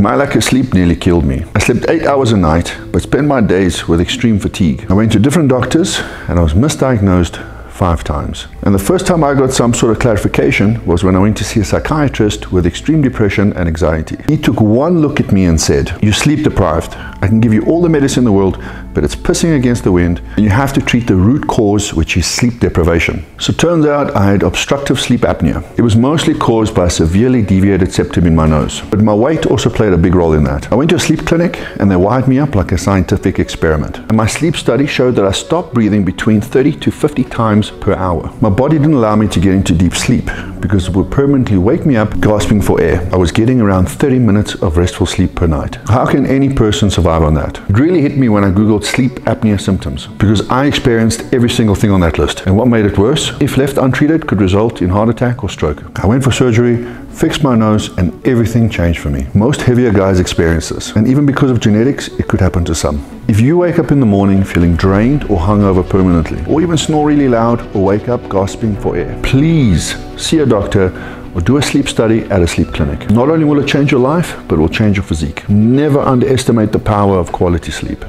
My lack of sleep nearly killed me. I slept 8 hours a night, but spent my days with extreme fatigue. I went to different doctors and I was misdiagnosed 5 times. And the first time I got some sort of clarification was when I went to see a psychiatrist with extreme depression and anxiety. He took one look at me and said, "You're sleep deprived. I can give you all the medicine in the world, but it's pissing against the wind. And you have to treat the root cause, which is sleep deprivation." So it turns out I had obstructive sleep apnea. It was mostly caused by a severely deviated septum in my nose, but my weight also played a big role in that. I went to a sleep clinic and they wired me up like a scientific experiment. And my sleep study showed that I stopped breathing between 30 to 50 times per hour. My body didn't allow me to get into deep sleep because it would permanently wake me up gasping for air. I was getting around 30 minutes of restful sleep per night. How can any person survive on that? It really hit me when I googled sleep apnea symptoms, because I experienced every single thing on that list. And what made it worse, if left untreated, could result in heart attack or stroke. I went for surgery, fixed my nose, and everything changed for me. Most heavier guys experience this, and even because of genetics, it could happen to some. If you wake up in the morning feeling drained or hungover permanently, or even snore really loud or wake up gasping for air, please see a doctor or do a sleep study at a sleep clinic. Not only will it change your life, but it will change your physique. Never underestimate the power of quality sleep.